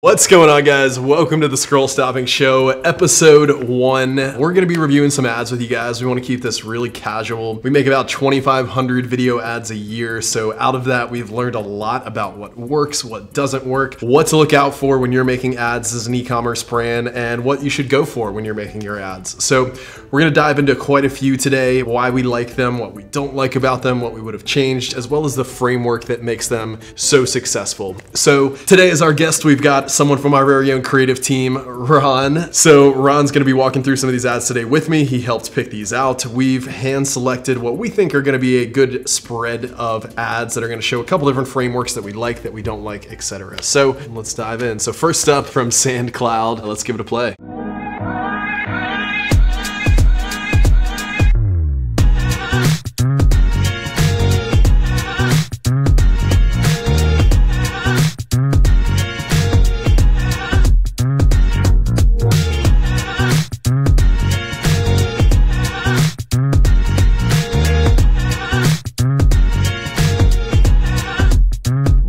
What's going on, guys? Welcome to the Scroll-Stopping Show, episode 1. We're going to be reviewing some ads with you guys. We want to keep this really casual. We make about 2,500 video ads a year, so out of that, we've learned a lot about what works, what doesn't work, what to look out for when you're making ads as an e-commerce brand, and what you should go for when you're making your ads. So we're going to dive into quite a few today, why we like them, what we don't like about them, what we would have changed, as well as the framework that makes them so successful. So today as our guest, we've got someone from our very own creative team, Ron. So Ron's gonna be walking through some of these ads today with me. He helped pick these out. We've hand selected what we think are gonna be a good spread of ads that are gonna show a couple different frameworks that we like, that we don't like, etc. So let's dive in. So first up, from SandCloud, let's give it a play.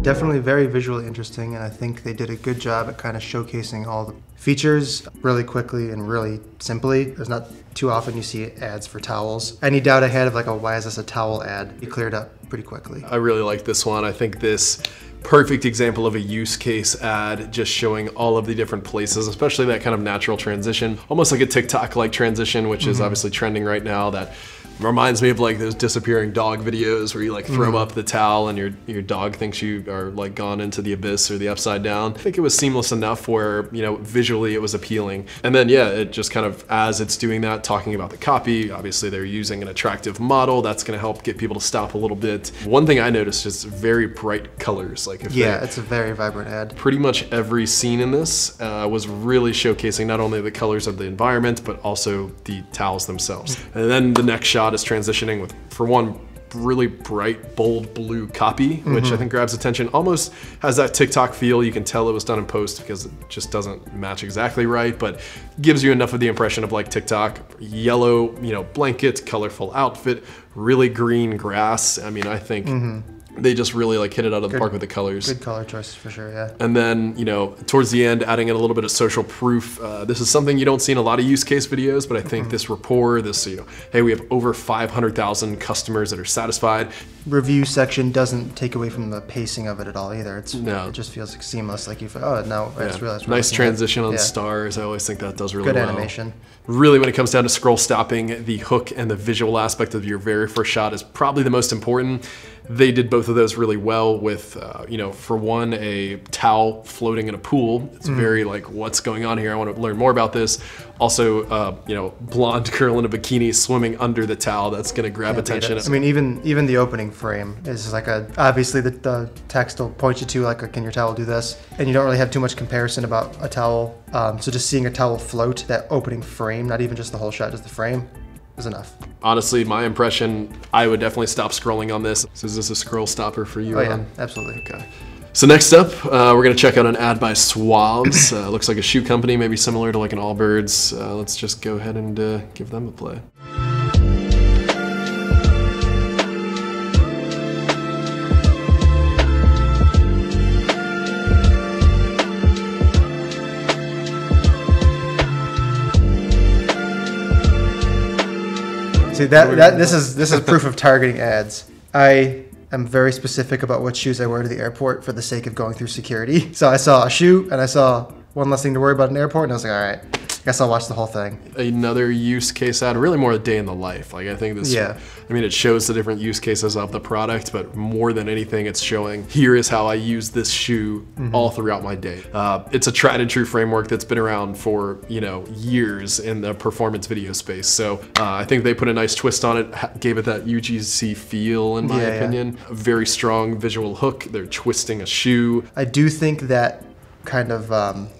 Definitely very visually interesting, and I think they did a good job at kind of showcasing all the features really quickly and really simply. There's not too often you see ads for towels. Any doubt I had of like, oh, why is this a towel ad? It cleared up pretty quickly. I really like this one. I think this perfect example of a use case ad, just showing all of the different places, especially that kind of natural transition, almost like a TikTok-like transition, which is obviously trending right now. That reminds me of like those disappearing dog videos where you like throw up the towel and your dog thinks you are like gone into the abyss or the upside down. I think it was seamless enough where, you know, visually it was appealing. And then yeah, it just kind of, as it's doing that, talking about the copy, obviously they're using an attractive model that's gonna help get people to stop a little bit. One thing I noticed is very bright colors. Like if yeah, it's a very vibrant ad. Pretty much every scene in this was really showcasing not only the colors of the environment, but also the towels themselves. And then the next shot is transitioning with, for one, really bright, bold blue copy, which I think grabs attention. Almost has that TikTok feel. You can tell it was done in post because it just doesn't match exactly right, but gives you enough of the impression of like TikTok. Yellow, you know, blanket, colorful outfit, really green grass. I mean, I think they just really like hit it out of the park with the colors. Good color choices for sure, yeah. And then, you know, towards the end, adding in a little bit of social proof. This is something you don't see in a lot of use case videos, but I think this rapport, this, you know, hey, we have over 500,000 customers that are satisfied. Review section doesn't take away from the pacing of it at all either. It's, it just feels like seamless, like you feel, oh, no, I just realized. Nice transition on stars. I always think that does really well. Good animation. Really, when it comes down to scroll stopping, the hook and the visual aspect of your very first shot is probably the most important. They did both of those really well with, you know, for one, a towel floating in a pool. It's very like, what's going on here? I want to learn more about this. Also, you know, blonde girl in a bikini swimming under the towel. That's going to grab attention. I mean, even the opening frame is like a, obviously the text will point you to like, a, can your towel do this? And you don't really have too much comparison about a towel. So just seeing a towel float, that opening frame, not even just the whole shot, just the frame, is enough. Honestly, my impression, I would definitely stop scrolling on this. So is this a scroll stopper for you, Ron? Yeah, absolutely. Okay. So next up, we're gonna check out an ad by Suavs. Looks like a shoe company, maybe similar to like an Allbirds. Let's just go ahead and give them a play. See, this is proof of targeting ads. I am very specific about what shoes I wear to the airport for the sake of going through security. So I saw a shoe and I saw one less thing to worry about in the airport, and I was like, all right, guess I'll watch the whole thing. Another use case ad, really more a day in the life. Like I think this, I mean, it shows the different use cases of the product, but more than anything, it's showing here is how I use this shoe all throughout my day. It's a tried and true framework that's been around for, you know, years in the performance video space. So I think they put a nice twist on it, gave it that UGC feel in my opinion. A very strong visual hook. They're twisting a shoe. I do think that kind of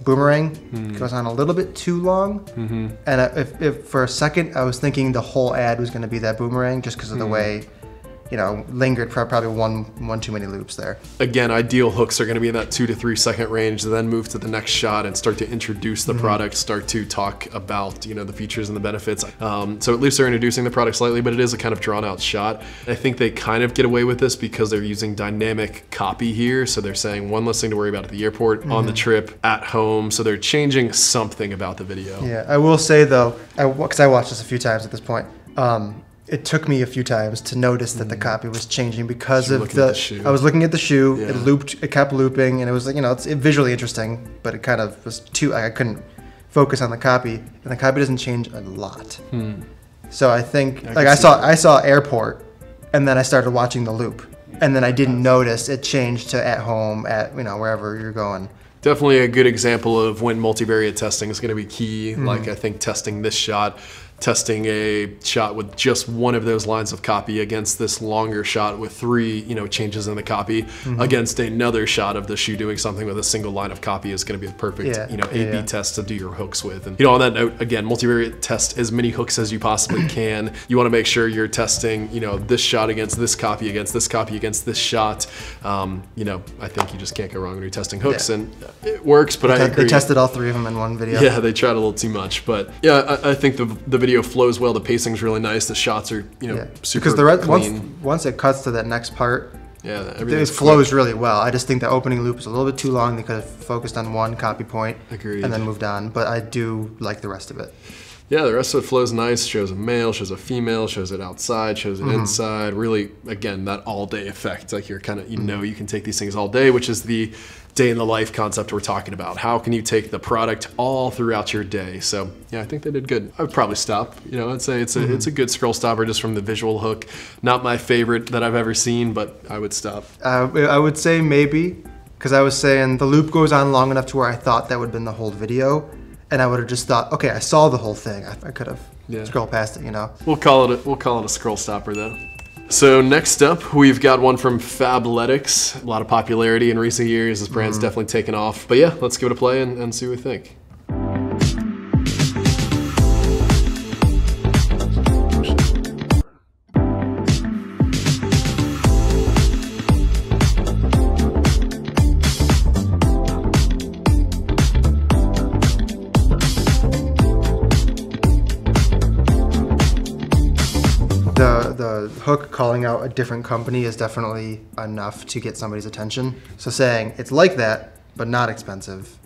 boomerang goes on a little bit too long, and if for a second I was thinking the whole ad was going to be that boomerang, just because of the way you know, lingered for probably one too many loops there. Again, ideal hooks are going to be in that 2 to 3 second range, then move to the next shot and start to introduce the product, start to talk about, you know, the features and the benefits. So at least they're introducing the product slightly, but it is a kind of drawn out shot. I think they kind of get away with this because they're using dynamic copy here. So they're saying one less thing to worry about at the airport, on the trip, at home. So they're changing something about the video. Yeah, I will say though, because I watched this a few times at this point, it took me a few times to notice that the copy was changing because of the shoe. I was looking at the shoe, it looped, it kept looping, and it was like, you know, it's visually interesting, but it kind of was too, I couldn't focus on the copy, and the copy doesn't change a lot. So I think, like I saw airport, and then I started watching the loop, and then I didn't notice it changed to at home, at, you know, wherever you're going. Definitely a good example of when multivariate testing is going to be key. Like I think testing this shot, testing a shot with just one of those lines of copy against this longer shot with three, you know, changes in the copy against another shot of the shoe doing something with a single line of copy is going to be the perfect, you know, A/B test to do your hooks with. And you know, on that note, again, multivariate test as many hooks as you possibly can. You want to make sure you're testing, you know, this shot against this copy against this copy against this shot. You know, I think you just can't go wrong when you're testing hooks, and it works. But I agree. They tested all three of them in one video. Yeah, they tried a little too much, but yeah, I think the video flows well. The pacing's really nice. The shots are, you know, super because the clean. Once it cuts to that next part, everything flows really well. I just think the opening loop is a little bit too long. They could have focused on one copy point and then moved on. But I do like the rest of it. Yeah, the rest of it flows nice. Shows a male, shows a female, shows it outside, shows it inside. Really, again, that all-day effect. Like you're kind of, you know, you can take these things all day, which is the day in the life concept we're talking about. How can you take the product all throughout your day? So yeah, I think they did good. I would probably stop. You know, I'd say it's a good scroll stopper just from the visual hook. Not my favorite that I've ever seen, but I would stop. I would say maybe, because I was saying the loop goes on long enough to where I thought that would have been the whole video. And I would have just thought, okay, I saw the whole thing. I could have scrolled past it, you know. We'll call it a scroll stopper though. So next up, we've got one from Fabletics. A lot of popularity in recent years. This brand's definitely taken off. But yeah, let's give it a play and see what we think. The hook calling out a different company is definitely enough to get somebody's attention. So saying it's like that, but not expensive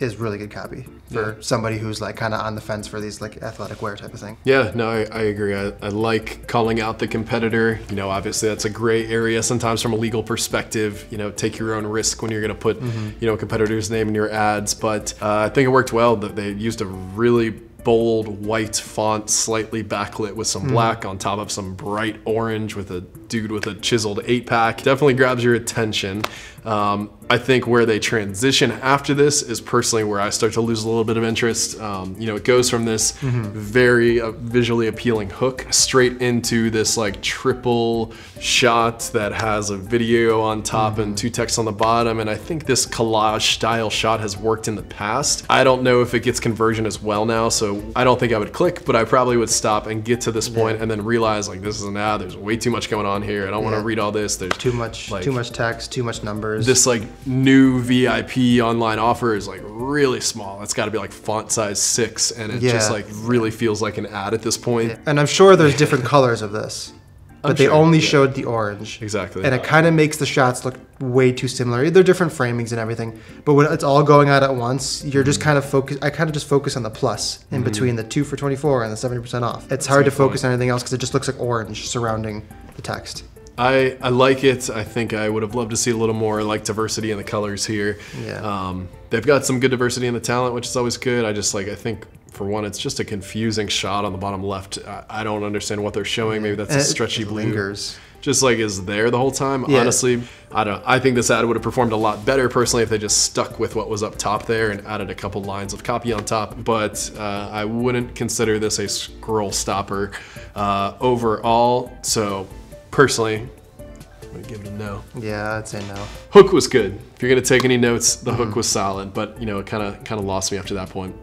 is really good copy for somebody who's like kind of on the fence for these like athletic wear type of thing. Yeah, no, I agree. I like calling out the competitor. You know, obviously that's a gray area sometimes from a legal perspective, you know, take your own risk when you're going to put, you know, a competitor's name in your ads. But I think it worked well that they used a really bold white font, slightly backlit with some black on top of some bright orange with a dude with a chiseled 8-pack. Definitely grabs your attention. I think where they transition after this is personally where I start to lose a little bit of interest. You know, it goes from this very visually appealing hook straight into this like triple shot that has a video on top and two texts on the bottom. And I think this collage style shot has worked in the past. I don't know if it gets conversion as well now, so I don't think I would click, but I probably would stop and get to this point and then realize like this is an ad, there's way too much going on here. I don't want to read all this. There's too much text, too much numbers. This like new VIP online offer is like really small. It's got to be like font size 6, and it just like really feels like an ad at this point. And I'm sure there's different colors of this, but they only showed the orange. Exactly. And it kind of makes the shots look way too similar. They're different framings and everything, but when it's all going on at once, you're just kind of focused. I kind of just focus on the plus in between the 2 for $24 and the 70% off. It's hard to focus on anything else because it just looks like orange surrounding the text. I like it. I think I would have loved to see a little more like diversity in the colors here. Yeah. They've got some good diversity in the talent, which is always good. I just like, I think for one, it's just a confusing shot on the bottom left. I don't understand what they're showing. Maybe that's a stretchy blue. Lingers. Just like is there the whole time. Yeah. Honestly, I don't know. I think this ad would have performed a lot better personally if they just stuck with what was up top there and added a couple lines of copy on top. But I wouldn't consider this a scroll stopper overall. So personally, I'm gonna give it a no. Yeah, I'd say no. Hook was good. If you're gonna take any notes, the hook was solid, but you know, it kind of lost me after that point.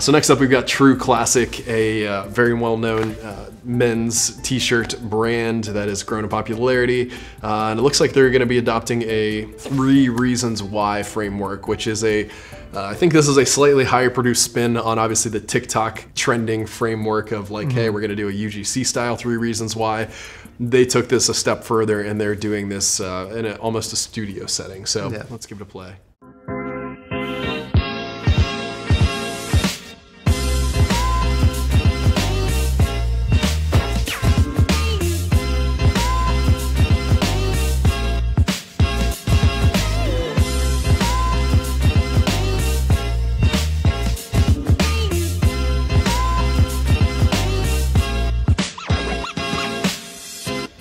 So next up, we've got True Classic, a very well-known men's t-shirt brand that has grown in popularity. And it looks like they're gonna be adopting a 3 Reasons Why framework, which is a, I think this is a slightly higher produced spin on obviously the TikTok trending framework of like, hey, we're gonna do a UGC style 3 Reasons Why. They took this a step further and they're doing this in almost a studio setting. So yeah, let's give it a play.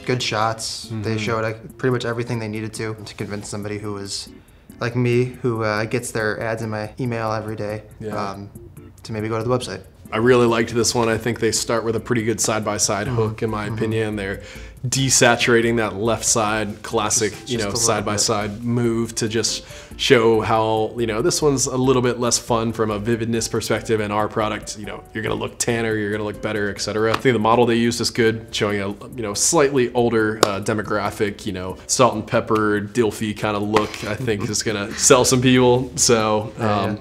Good shots. They showed pretty much everything they needed to convince somebody who was like me, who gets their ads in my email every day, to maybe go to the website. I really liked this one. I think they start with a pretty good side-by-side hook, in my opinion. They're desaturating that left side classic, you know, side-by-side move to just show how, you know, this one's a little bit less fun from a vividness perspective, and our product, you know, you're gonna look tanner, you're gonna look better, etc. I think the model they used is good, showing a, you know, slightly older demographic, you know, salt and pepper, Dilfy kind of look, I think is gonna sell some people. So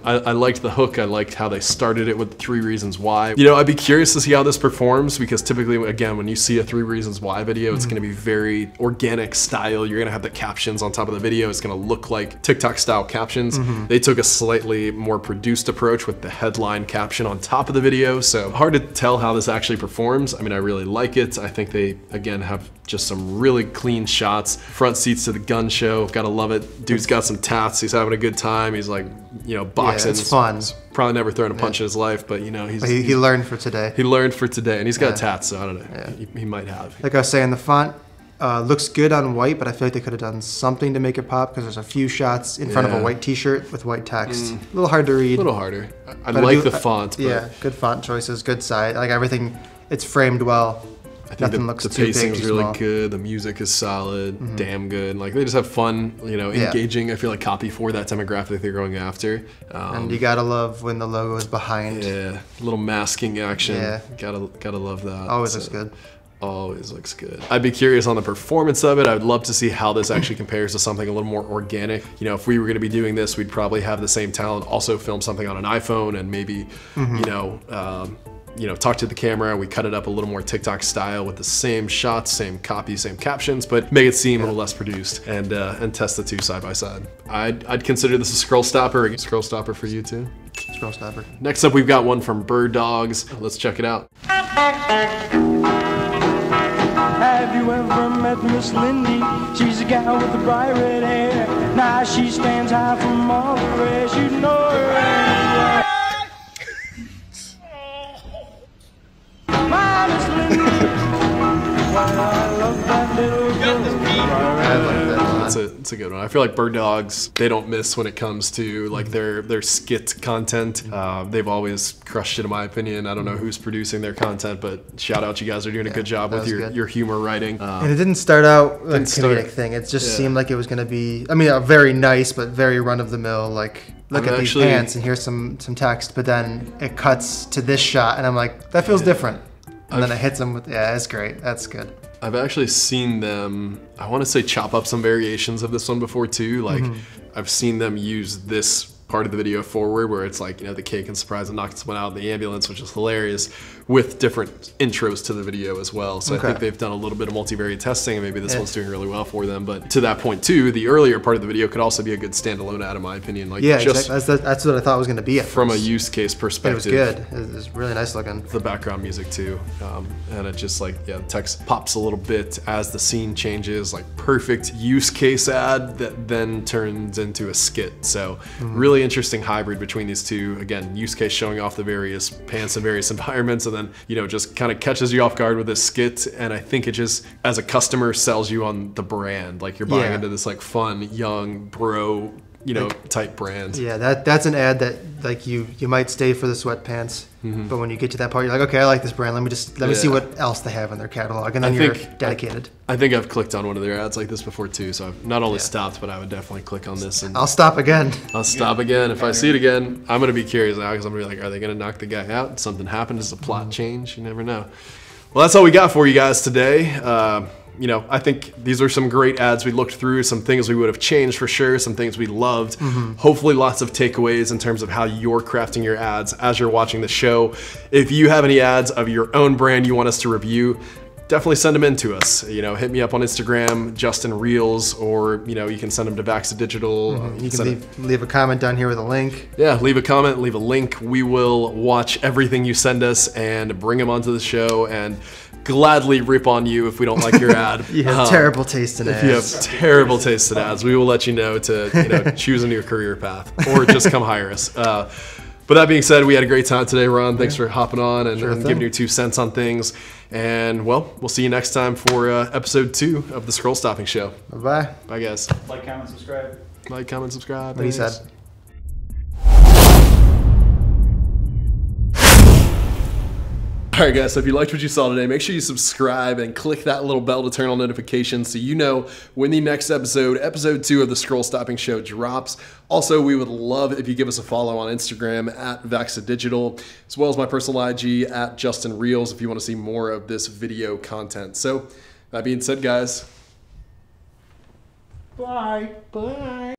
I liked the hook. I liked how they started it with 3 Reasons Why. You know, I'd be curious to see how this performs, because typically, again, when you see a 3 Reasons Why video, it's gonna be very organic style. You're gonna have the captions on top of the video. It's gonna look like TikTok style captions. They took a slightly more produced approach with the headline caption on top of the video. So hard to tell how this actually performs. I mean, I really like it. I think they, again, have just some really clean shots. Front seats to the gun show, gotta love it. Dude's got some tats, he's having a good time. He's like, you know, boxing. Yeah, it's fun. He's probably never thrown a punch in his life, but you know, he learned for today. He learned for today, and he's got tats, so I don't know, he might have. Like I was saying, the font looks good on white, but I feel like they could have done something to make it pop, because there's a few shots in front of a white t-shirt with white text. A little hard to read. A little harder. I like the font. Yeah, good font choices, good side, like everything, it's framed well. I think the pacing is really good. The music is solid, damn good. Like, they just have fun, you know, engaging, I feel like, copy for that demographic they're going after. And you gotta love when the logo is behind. Yeah, a little masking action. Yeah. Gotta love that. Always looks good. Always looks good. I'd be curious on the performance of it. I'd love to see how this actually compares to something a little more organic. You know, if we were gonna be doing this, we'd probably have the same talent also film something on an iPhone and maybe, you know, talk to the camera. We cut it up a little more TikTok style with the same shots, same copy, same captions, but make it seem a little less produced, and test the two side by side. I'd consider this a scroll stopper. A scroll stopper for you too? Scroll stopper. Next up, we've got one from Bird Dogs. Let's check it out. Have you ever met Miss Lindy? She's a gal with the bright red hair. Now she stands high from all the rest. You know her. It's a good one. I feel like Bird Dogs, they don't miss when it comes to like their skit content. They've always crushed it, in my opinion. I don't know who's producing their content, but shout out, you guys are doing a good job with your humor writing. And it didn't start out like a comedic thing. It just seemed like it was going to be, I mean, very nice, but very run-of-the-mill, like, look at these pants and here's some text, but then it cuts to this shot and I'm like, that feels different. And then it hits them with, it's great. That's good. I've actually seen them, I want to say, chop up some variations of this one before too. Like, I've seen them use this part of the video forward where it's like, you know, the cake and surprise and knocks someone out in the ambulance, which is hilarious, with different intros to the video as well. So I think they've done a little bit of multivariate testing, and maybe this one's doing really well for them. But to that point too, the earlier part of the video could also be a good standalone ad, in my opinion. Like, just exactly. That's what I thought it was going to be at from first. A use case perspective. It was good. It was really nice looking. The background music too. And it just like, the text pops a little bit as the scene changes, like perfect use case ad that then turns into a skit. So really interesting hybrid between these two. Again, use case showing off the various pants and various environments, and then, you know, just kind of catches you off guard with this skit. And I think it just, as a customer, sells you on the brand. Like, you're buying into this like fun, young, bro type brand. Yeah, that's an ad that like you might stay for the sweatpants, mm-hmm. but when you get to that part, you're like, okay, I like this brand. Let me see what else they have in their catalog, and then you're dedicated. I think I've clicked on one of their ads like this before too, so I've not only stopped, but I would definitely click on this. And I'll stop again. If I see it again, I'm gonna be curious now because I'm gonna be like, are they gonna knock the guy out? Something happened? Does the plot change? You never know. Well, that's all we got for you guys today. I think these are some great ads we looked through, some things we would have changed for sure, some things we loved. Mm-hmm. Hopefully lots of takeaways in terms of how you're crafting your ads as you're watching the show. If you have any ads of your own brand you want us to review, definitely send them in to us. Hit me up on Instagram, Justin Reels, or you can send them to Vaxa Digital. Mm-hmm. You can leave a comment down here with a link. Yeah, leave a comment, leave a link. We will watch everything you send us and bring them onto the show and gladly rip on you if we don't like your ad. You have terrible taste in ads. If you have terrible taste in ads, we will let you know to choose a new career path or just come hire us. But that being said, we had a great time today, Ron. Thanks for hopping on and giving your 2 cents on things. And, well, we'll see you next time for episode 2 of The Scroll-Stopping Show. Bye-bye. Bye, guys. Like, comment, subscribe. Like, comment, subscribe. What he said. All right, guys, so if you liked what you saw today, make sure you subscribe and click that little bell to turn on notifications so you know when the next episode 2 of The Scroll-Stopping Show drops. Also, we would love if you give us a follow on Instagram at Vaxa Digital, as well as my personal IG at Justin Reels if you want to see more of this video content. So, that being said, guys. Bye. Bye.